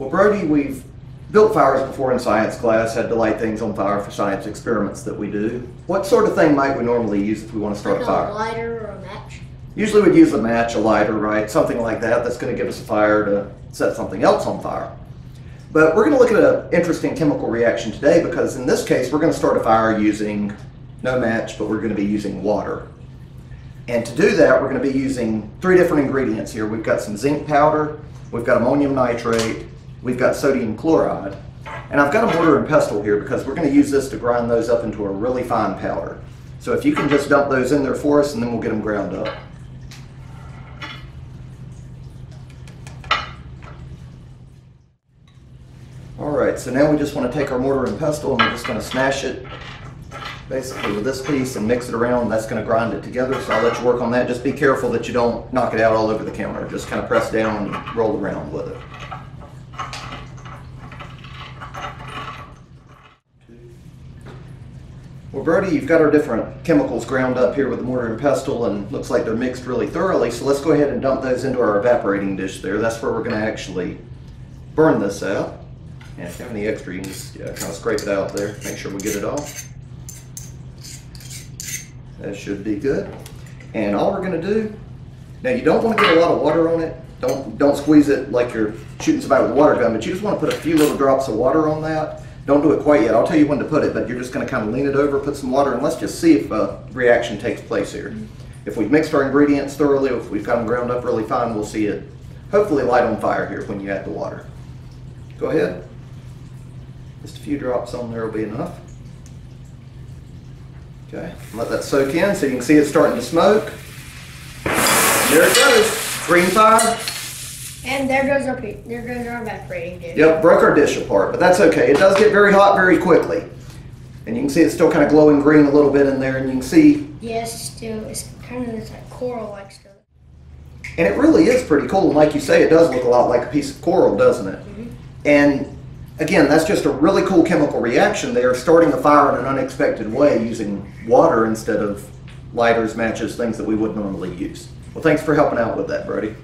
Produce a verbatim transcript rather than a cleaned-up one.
Well, Brody, we've built fires before in science class, had to light things on fire for science experiments that we do. What sort of thing might we normally use if we want to start like a fire? A lighter or a match? Usually we'd use a match, a lighter, right? Something like that that's going to give us a fire to set something else on fire. But we're going to look at an interesting chemical reaction today, because in this case we're going to start a fire using no match, but we're going to be using water. And to do that, we're going to be using three different ingredients here. We've got some zinc powder, we've got ammonium nitrate, we've got sodium chloride, and I've got a mortar and pestle here because we're going to use this to grind those up into a really fine powder. So if you can just dump those in there for us, and then we'll get them ground up. Alright, so now we just want to take our mortar and pestle and we're just going to smash it basically with this piece and mix it around. That's going to grind it together, so I'll let you work on that. Just be careful that you don't knock it out all over the counter. Just kind of press down and roll around with it. Well, Brody, you've got our different chemicals ground up here with the mortar and pestle, and looks like they're mixed really thoroughly, so let's go ahead and dump those into our evaporating dish there. That's where we're going to actually burn this out. And if you have any extra, you can just yeah, kind of scrape it out there, make sure we get it off. That should be good. And all we're going to do, now you don't want to get a lot of water on it. Don't, don't squeeze it like you're shooting somebody with a water gun, but you just want to put a few little drops of water on that. Don't do it quite yet. I'll tell you when to put it, but you're just going to kind of lean it over, put some water, and let's just see if a reaction takes place here. If we've mixed our ingredients thoroughly, if we've got them ground up really fine, we'll see it hopefully light on fire here when you add the water. Go ahead. Just a few drops on there will be enough. Okay, let that soak in so you can see it's starting to smoke. There it goes. Green fire. And there goes our there goes our evaporating dish. Yep, broke our dish apart, but that's okay. It does get very hot very quickly, and you can see it's still kind of glowing green a little bit in there, and you can see. Yes, yeah, still it's kind of it's like coral-like stuff. And it really is pretty cool, and like you say, it does look a lot like a piece of coral, doesn't it? Mm-hmm. And again, that's just a really cool chemical reaction. They are starting a fire in an unexpected way using water instead of lighters, matches, things that we would normally use. Well, thanks for helping out with that, Brody.